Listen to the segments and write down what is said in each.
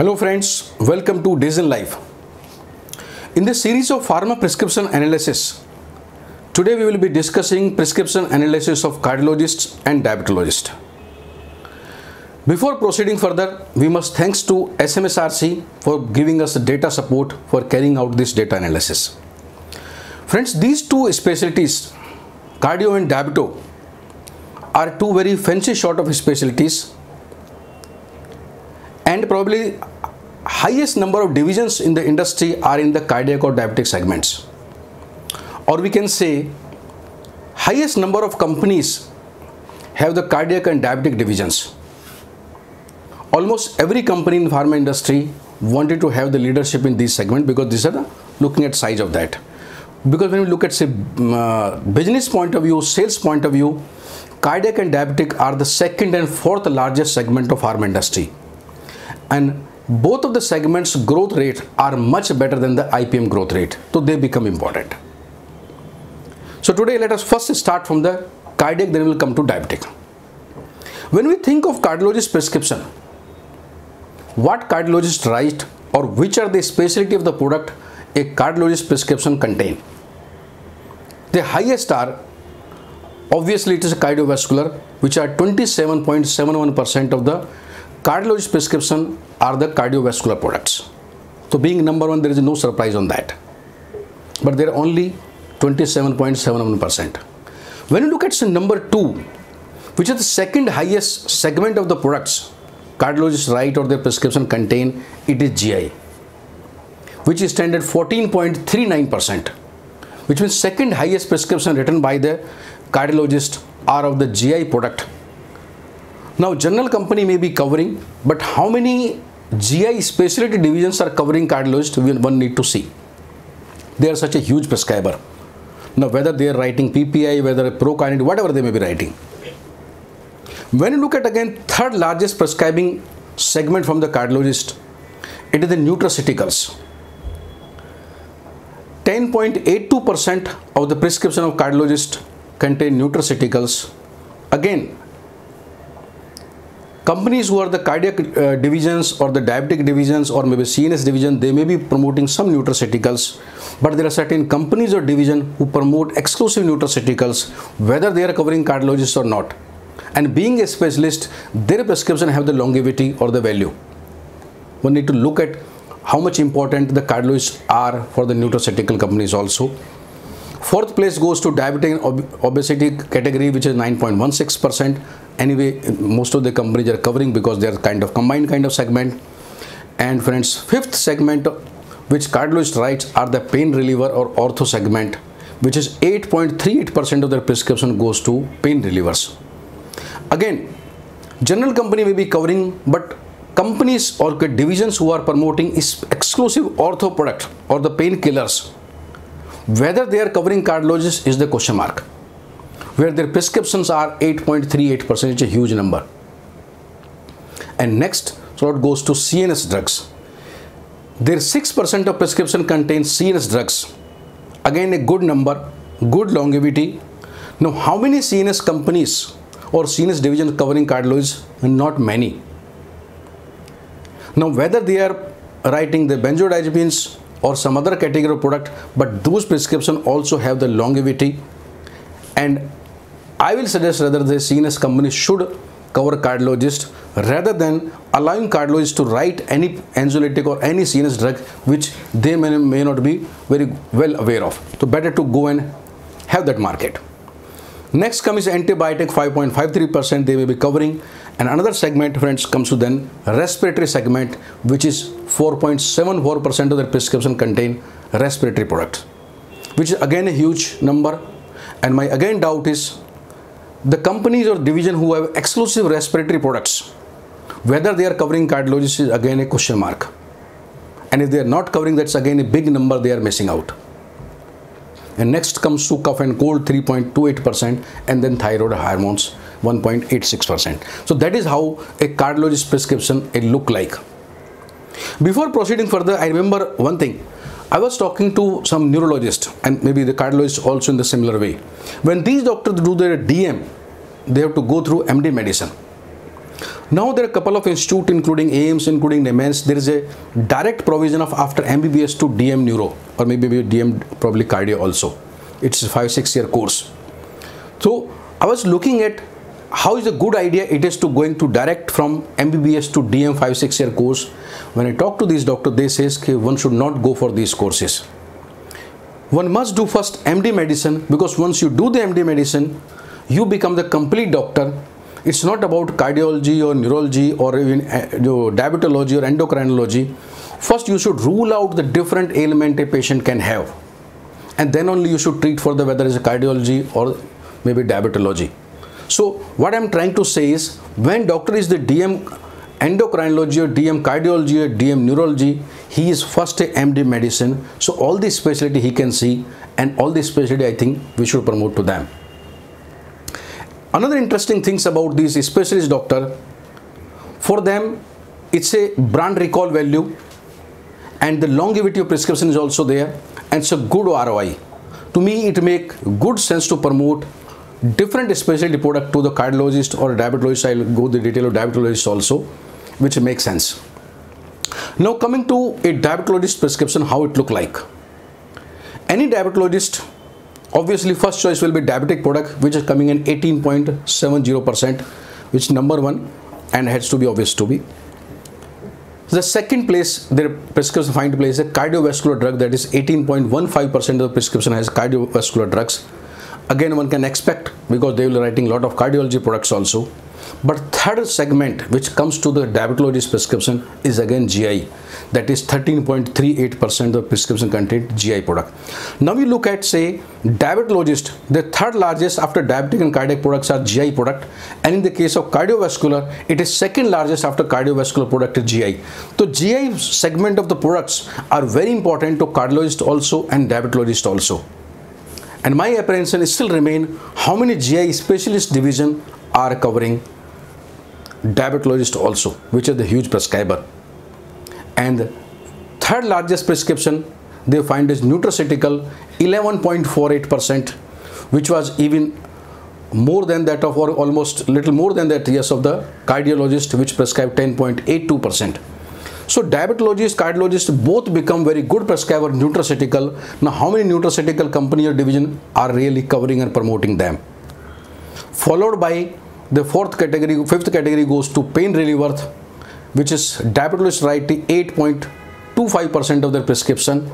Hello friends, welcome to Dezinlife. In this series of pharma prescription analysis, today we will be discussing prescription analysis of cardiologists and diabetologists. Before proceeding further, we must thanks to SMSRC for giving us data support for carrying out this data analysis. Friends, these two specialties, cardio and diabeto, are two very fancy sort of specialties and probably highest number of divisions in the industry are in the cardiac or diabetic segments, or we can say highest number of companies have the cardiac and diabetic divisions. Almost every company in pharma industry wanted to have the leadership in this segment because these are looking at size of that. Because when we look at say business point of view, sales point of view, cardiac and diabetic are the second and fourth largest segment of pharma industry. And both of the segments growth rate are much better than the IPM growth rate. So they become important. So today let us first start from the cardiac, then we will come to diabetic. When we think of cardiologist prescription, what cardiologist write or which are the specialty of the product a cardiologist prescription contain? The highest are obviously it is cardiovascular, which are 27.71% of the cardiologist prescription are the cardiovascular products. So being number one, there is no surprise on that. But there are only 27.71%. When you look at number two, which is the second highest segment of the products cardiologists write or their prescription contain, it is GI, which is standard 14.39%, which means second highest prescription written by the cardiologist are of the GI product. Now general company may be covering, but how many GI specialty divisions are covering cardiologists, one need to see. They are such a huge prescriber. Now whether they are writing PPI, whether prokinase, whatever they may be writing. When you look at again third largest prescribing segment from the cardiologist, it is the nutraceuticals. 10.82% of the prescription of cardiologists contain nutraceuticals. Again, companies who are the cardiac divisions or the diabetic divisions or maybe CNS division, they may be promoting some nutraceuticals, but there are certain companies or division who promote exclusive nutraceuticals, whether they are covering cardiologists or not. And being a specialist, their prescription have the longevity or the value. One need to look at how much important the cardiologists are for the nutraceutical companies also. Fourth place goes to diabetic and obesity category, which is 9.16%. Anyway, most of the companies are covering because they are kind of combined kind of segment. And friends, fifth segment which cardiologists writes are the pain reliever or ortho segment, which is 8.38% of their prescription goes to pain relievers. Again, general company may be covering, but companies or divisions who are promoting is exclusive ortho product or the painkillers, whether they are covering cardiologists is the question mark, where their prescriptions are 8.38%, which is a huge number. And next slot goes to CNS drugs. Their 6% of prescription contains CNS drugs. Again, a good number, good longevity. Now, how many CNS companies or CNS division covering cardiologists? Not many. Now whether they are writing the benzodiazepines or some other category of product, but those prescription also have the longevity, and I will suggest rather the CNS company should cover cardiologists rather than allowing cardiologists to write any anxiolytic or any CNS drug which they may not be very well aware of. So better to go and have that market. Next comes antibiotic, 5.53% they may be covering, and another segment friends comes to then respiratory segment, which is 4.74% of their prescription contain respiratory products, which is again a huge number. And my again doubt is the companies or division who have exclusive respiratory products, whether they are covering cardiologists is again a question mark, and if they are not covering, that's again a big number they are missing out. And next comes to cough and cold, 3.28%, and then thyroid hormones, 1.86%. So that is how a cardiologist prescription it look like. Before proceeding further, I remember one thing. I was talking to some neurologist and maybe the cardiologist also in the similar way. When these doctors do their DM, they have to go through MD medicine. Now there are a couple of institutes including AIMS, including NEMS. There is a direct provision of after MBBS to DM neuro, or maybe DM probably cardio also. It's a 5-6 year course. So I was looking at how is a good idea it is to going to direct from MBBS to DM 5-6 year course. When I talk to these doctor, they says one should not go for these courses. One must do first MD medicine, because once you do the MD medicine, you become the complete doctor. It's not about cardiology or neurology or even diabetology or endocrinology. First you should rule out the different ailment a patient can have, and then only you should treat for the whether it's a cardiology or maybe diabetology. So what I'm trying to say is, when doctor is the DM endocrinology or DM cardiology or DM neurology, he is first a MD medicine. So all the specialty he can see, and all the specialty I think we should promote to them. Another interesting things about these specialist doctor, for them it's a brand recall value, and the longevity of prescription is also there, and it's a good ROI. To me it make good sense to promote different specialty product to the cardiologist or diabetologist. I'll go the detail of diabetologist also, which makes sense. Now coming to a diabetologist prescription, how it look like. Any diabetologist, obviously first choice will be diabetic product, which is coming in 18.70%, which number one and has to be obvious to be. The second place their prescription find place is a cardiovascular drug, that is 18.15% of the prescription has cardiovascular drugs. Again one can expect, because they will be writing a lot of cardiology products also. But third segment which comes to the diabetologist prescription is again GI, that is 13.38% of prescription contain GI product. Now we look at say diabetologist, the third largest after diabetic and cardiac products are GI product, and in the case of cardiovascular it is second largest after cardiovascular product is GI. So GI segment of the products are very important to cardiologist also and diabetologist also. And my apprehension is still remain how many GI specialist division are covering diabetologist also, which is the huge prescriber. And third largest prescription they find is nutraceutical, 11.48%, which was even more than that of, or almost little more than that, yes, of the cardiologist, which prescribed 10.82%. So diabetologist, cardiologist both become very good prescriber nutraceutical. Now how many nutraceutical company or division are really covering and promoting them? Followed by the fourth category, fifth category goes to pain reliever, which is diabetologist writing 8.25% of their prescription.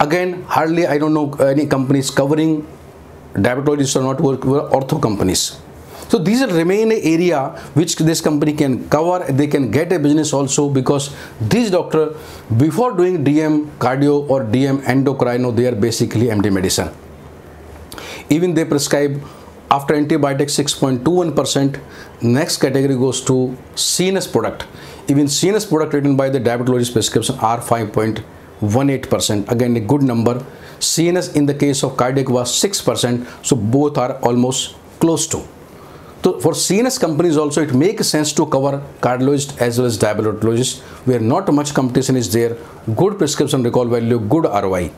Again, hardly I don't know any companies covering diabetologists or not, were ortho companies. So these are remain an area which this company can cover. They can get a business also, because these doctor before doing DM cardio or DM endocrino, they are basically MD medicine. Even they prescribe after antibiotic 6.21%. Next category goes to CNS product. Even CNS product written by the diabetologist prescription are 5.18%. Again a good number. CNS in the case of cardiac was 6%. So both are almost close to. So for CNS companies also it makes sense to cover cardiologist as well as diabetologist, where not much competition is there, good prescription recall value, good ROI.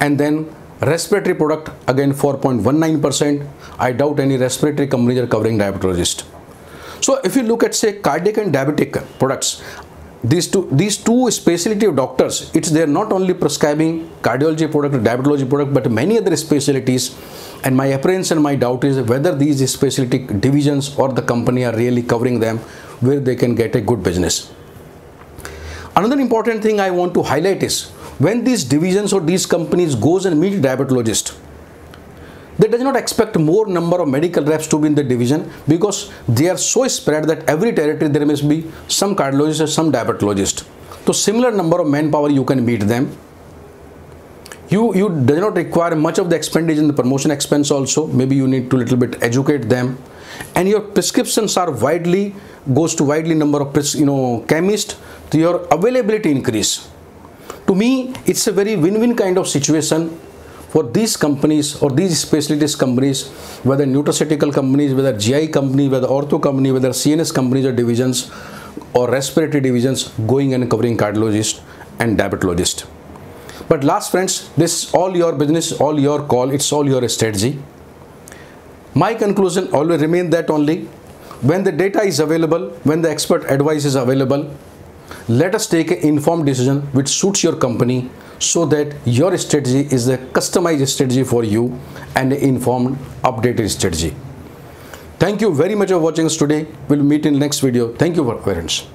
And then respiratory product again 4.19%. I doubt any respiratory companies are covering diabetologist. So if you look at say cardiac and diabetic products, these two specialty of doctors, it's they're not only prescribing cardiology product or diabetology product, but many other specialties. And my apprehension, my doubt is whether these specialty divisions or the company are really covering them, where they can get a good business. Another important thing I want to highlight is, when these divisions or these companies goes and meet diabetologist, they does not expect more number of medical reps to be in the division, because they are so spread that every territory there must be some cardiologist or some diabetologist. So similar number of manpower you can meet them. You do not require much of the expenditure in the promotion expense also. Maybe you need to little bit educate them, and your prescriptions are widely goes to widely number of chemist. So your availability increase. To me, it's a very win-win kind of situation for these companies or these specialties companies, whether nutraceutical companies, whether GI company, whether ortho company, whether CNS companies or divisions or respiratory divisions going and covering cardiologist and diabetologist. But last friends, this is all your business, all your call, it's all your strategy. My conclusion always remain that only when the data is available, when the expert advice is available, let us take an informed decision which suits your company, so that your strategy is a customized strategy for you and an informed, updated strategy. Thank you very much for watching us today. We'll meet in next video. Thank you for your parents.